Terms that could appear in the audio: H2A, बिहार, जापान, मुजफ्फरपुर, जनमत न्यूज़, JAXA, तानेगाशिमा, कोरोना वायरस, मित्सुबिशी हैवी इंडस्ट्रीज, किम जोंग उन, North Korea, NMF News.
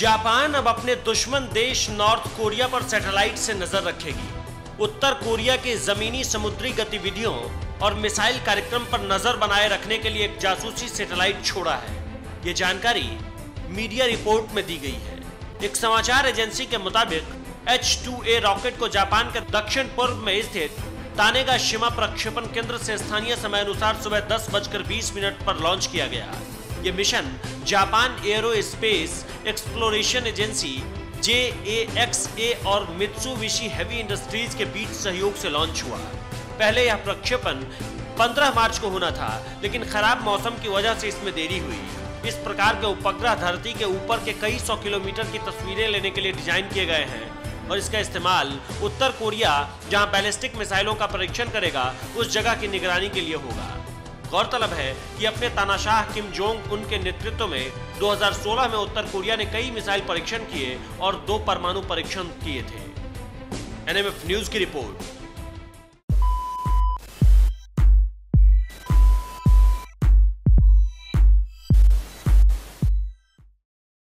जापान अब अपने दुश्मन देश नॉर्थ कोरिया पर सैटेलाइट से नजर रखेगी। उत्तर कोरिया के जमीनी समुद्री गतिविधियों और मिसाइल कार्यक्रम पर नजर बनाए रखने के लिए एक जासूसी सैटेलाइट छोड़ा है। ये जानकारी मीडिया रिपोर्ट में दी गई है। एक समाचार एजेंसी के मुताबिक H2A रॉकेट को जापान के दक्षिण पूर्व में स्थित तानेगाशिमा प्रक्षेपण केंद्र से स्थानीय समय अनुसार सुबह 10:20 पर लॉन्च किया गया। ये mission जापान aerospace exploration agency JAXA और मित्सुबिशी हैवी इंडस्ट्रीज के बीच सहयोग से लॉन्च हुआ। पहले यह प्रक्षेपण 15 मार्च को होना था, लेकिन खराब मौसम की वजह से इसमें देरी हुई। इस प्रकार के उपग्रह धरती के ऊपर के कई सौ किलोमीटर की तस्वीरें लेने के लिए डिजाइन किए गए हैं और इसका इस्तेमाल उत्तर कोरिया, जहां बैलिस्टिक मिसाइलों का परीक्षण करेगा, उस जगह की निगरानी के लिए होगा। गौरतलब है कि अपने तानाशाह किम जोंग उन के नेतृत्व में 2016 में उत्तर कोरिया ने कई मिसाइल परीक्षण किए और 2 परमाणु परीक्षण किए थे। NMF न्यूज की रिपोर्ट।